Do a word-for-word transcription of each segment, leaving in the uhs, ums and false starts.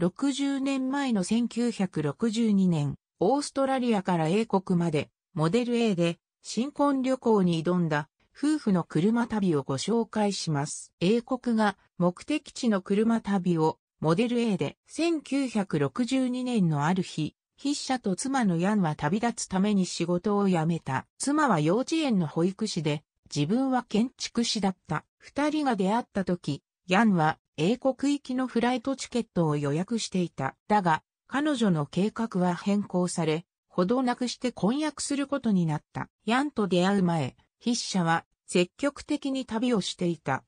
ろくじゅうねんまえのせんきゅうひゃくろくじゅうにねん、オーストラリアから英国まで、モデル エー で新婚旅行に挑んだ夫婦の車旅をご紹介します。英国が目的地の車旅をモデル エー でせんきゅうひゃくろくじゅうにねんのある日、筆者と妻のヤンは旅立つために仕事を辞めた。妻は幼稚園の保育士で、自分は建築士だった。二人が出会った時、ヤンは英国行きのフライトチケットを予約していた。だが、彼女の計画は変更され、ほどなくして婚約することになった。ヤンと出会う前、筆者は積極的に旅をしていた。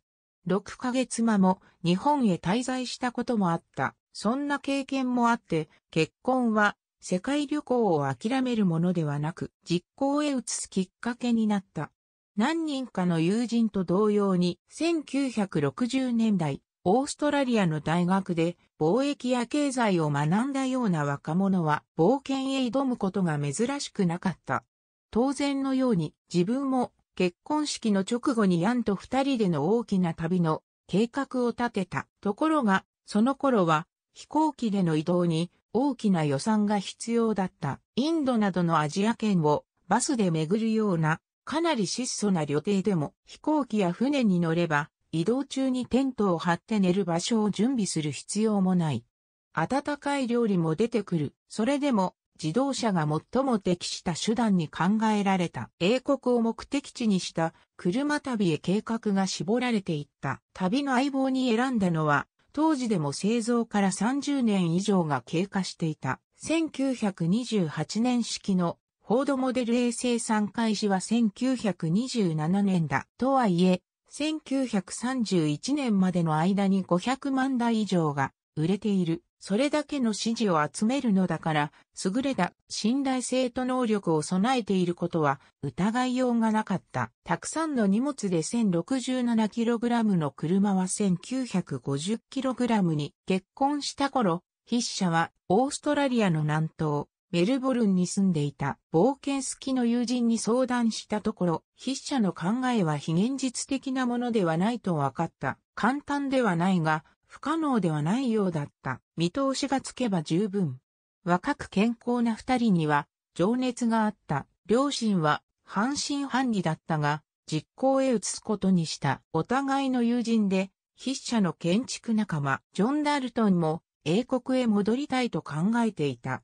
ろっかげつまえも日本へ滞在したこともあった。そんな経験もあって、結婚は世界旅行を諦めるものではなく、実行へ移すきっかけになった。何人かの友人と同様に、せんきゅうひゃくろくじゅうねんだい、オーストラリアの大学で貿易や経済を学んだような若者は冒険へ挑むことが珍しくなかった。当然のように自分も結婚式の直後にヤンと二人での大きな旅の計画を立てた。ところがその頃は飛行機での移動に大きな予算が必要だった。インドなどのアジア圏をバスで巡るようなかなり質素な旅程でも飛行機や船に乗れば移動中にテントを張って寝る場所を準備する必要もない。温かい料理も出てくる。それでも自動車が最も適した手段に考えられた。英国を目的地にした車旅へ計画が絞られていった。旅の相棒に選んだのは当時でも製造からさんじゅうねん以上が経過していた。せんきゅうひゃくにじゅうはちねん式のフォードモデル エー 生産開始はせんきゅうひゃくにじゅうななねんだ。とはいえ、せんきゅうひゃくさんじゅういちねんまでの間にごひゃくまんだい以上が売れている。それだけの支持を集めるのだから、優れた信頼性と能力を備えていることは疑いようがなかった。たくさんの荷物で せんろくじゅうななキログラム の車は せんきゅうひゃくごじゅうキログラム に。結婚した頃、筆者はオーストラリアの南東、メルボルンに住んでいた冒険好きの友人に相談したところ、筆者の考えは非現実的なものではないと分かった。簡単ではないが、不可能ではないようだった。見通しがつけば十分。若く健康な二人には情熱があった。両親は半信半疑だったが、実行へ移すことにした。お互いの友人で、筆者の建築仲間、ジョン・ダルトンも英国へ戻りたいと考えていた。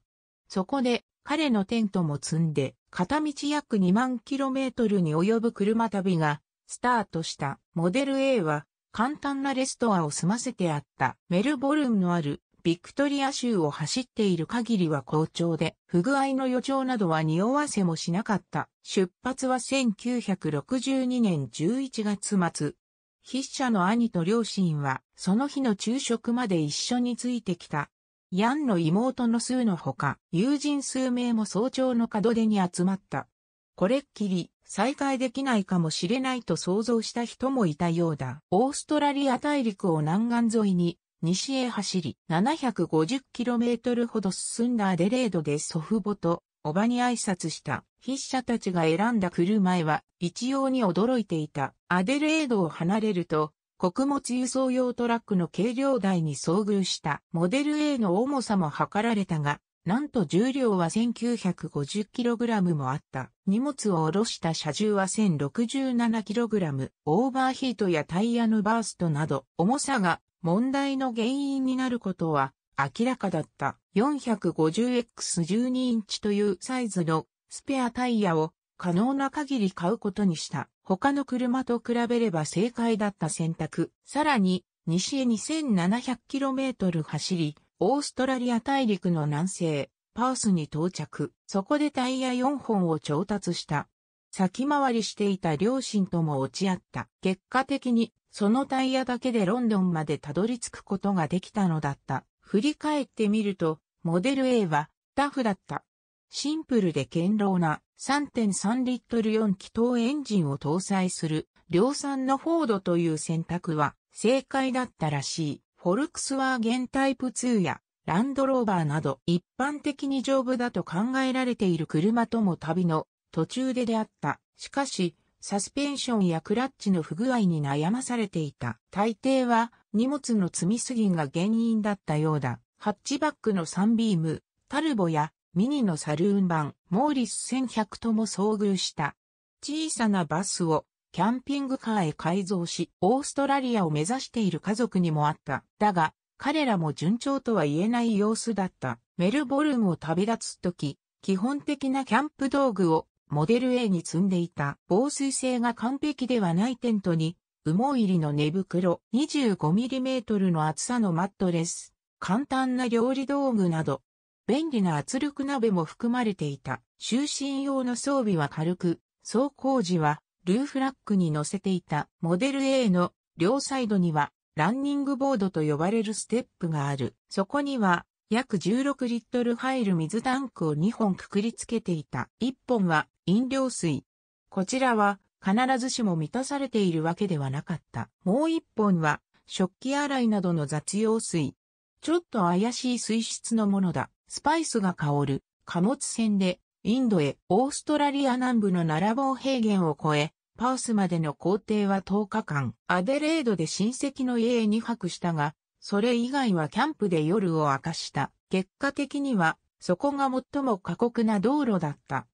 そこで彼のテントも積んで片道約にまんキロメートルに及ぶ車旅がスタートした。モデル エー は簡単なレストアを済ませてあった。メルボルンのあるビクトリア州を走っている限りは好調で不具合の予兆などは匂わせもしなかった。出発はせんきゅうひゃくろくじゅうにねんじゅういちがつまつ。筆者の兄と両親はその日の昼食まで一緒についてきた。ヤンの妹のスーのほか、友人数名も早朝の門出に集まった。これっきり再会できないかもしれないと想像した人もいたようだ。オーストラリア大陸を南岸沿いに西へ走り、ななひゃくごじゅうキロメートルほど進んだアデレードで祖父母とおばに挨拶した。筆者たちが選んだ車へは一様に驚いていた。アデレードを離れると、穀物輸送用トラックの軽量台に遭遇した。モデル エー の重さも測られたが、なんと重量は せんきゅうひゃくごじゅうキログラム もあった。荷物を下ろした車重は せんろくじゅうななキログラム。オーバーヒートやタイヤのバーストなど、重さが問題の原因になることは明らかだった。よんひゃくごじゅうエックスじゅうにインチというサイズのスペアタイヤを可能な限り買うことにした。他の車と比べれば正解だった選択。さらに、西へ にせんななひゃくキロメートル 走り、オーストラリア大陸の南西、パースに到着。そこでタイヤよんほんを調達した。先回りしていた両親とも落ち合った。結果的に、そのタイヤだけでロンドンまでたどり着くことができたのだった。振り返ってみると、モデル エー はタフだった。シンプルで堅牢な さんてんさんリットルよんきとうエンジンを搭載する量産のフォードという選択は正解だったらしい。フォルクスワーゲンタイプツーやランドローバーなど一般的に丈夫だと考えられている車とも旅の途中で出会った。しかし、サスペンションやクラッチの不具合に悩まされていた。大抵は荷物の積みすぎが原因だったようだ。ハッチバックのサンビーム、タルボやミニのサルーン版、モーリスせんひゃくとも遭遇した。小さなバスをキャンピングカーへ改造し、オーストラリアを目指している家族にもあった。だが、彼らも順調とは言えない様子だった。メルボルンを旅立つとき、基本的なキャンプ道具をモデル エー に積んでいた。防水性が完璧ではないテントに、羽毛入りの寝袋、にじゅうごミリメートル の厚さのマットレス、簡単な料理道具など、便利な圧力鍋も含まれていた。就寝用の装備は軽く、走行時はルーフラックに乗せていた。モデル エー の両サイドには、ランニングボードと呼ばれるステップがある。そこには、約じゅうろくリットル入る水タンクをにほんくくりつけていた。いっぽんは飲料水。こちらは、必ずしも満たされているわけではなかった。もう一本は、食器洗いなどの雑用水。ちょっと怪しい水質のものだ。スパイスが香る、貨物船で、インドへ、オーストラリア南部のナラボー平原を越え、パースまでの行程はとおかかん。アデレードで親戚の家へにはくしたが、それ以外はキャンプで夜を明かした。結果的には、そこが最も過酷な道路だった。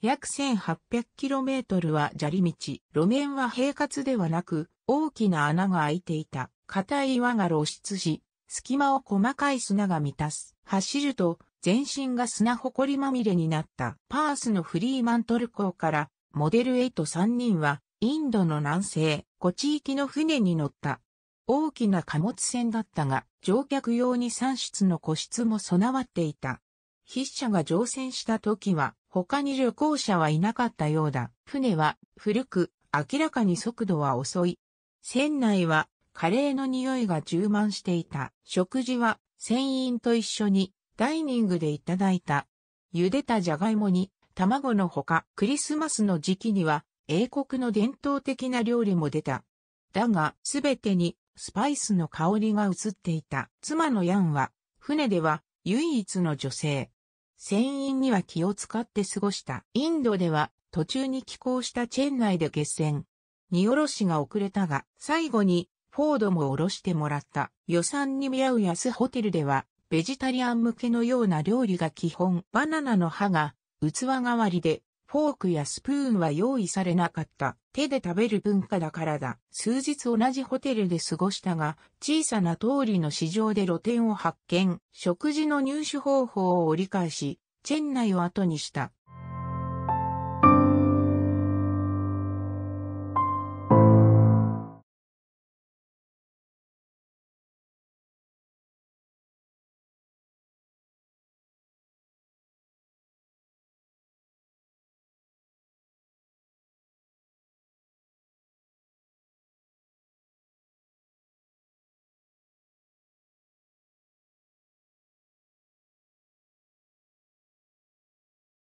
約 せんはっぴゃくキロメートル は砂利道、路面は平滑ではなく、大きな穴が開いていた。硬い岩が露出し、隙間を細かい砂が満たす。走ると、全身が砂ほこりまみれになった。パースのフリーマントル港から、モデル エー とさんにんは、インドの南西、湖地域の船に乗った。大きな貨物船だったが、乗客用にさんしつの個室も備わっていた。筆者が乗船した時は、他に旅行者はいなかったようだ。船は古く、明らかに速度は遅い。船内はカレーの匂いが充満していた。食事は船員と一緒にダイニングでいただいた。茹でたじゃがいもに卵のほか、クリスマスの時期には英国の伝統的な料理も出た。だがすべてにスパイスの香りが移っていた。妻のヤンは船では唯一の女性。船員には気を使って過ごした。インドでは途中に寄港したチェンナイで決戦。荷降ろしが遅れたが、最後にフォードも降ろしてもらった。予算に見合う安ホテルでは、ベジタリアン向けのような料理が基本。バナナの葉が器代わりで、フォークやスプーンは用意されなかった。手で食べる文化だからだ。数日同じホテルで過ごしたが、小さな通りの市場で露店を発見。食事の入手方法を折り返し、チェンナイを後にした。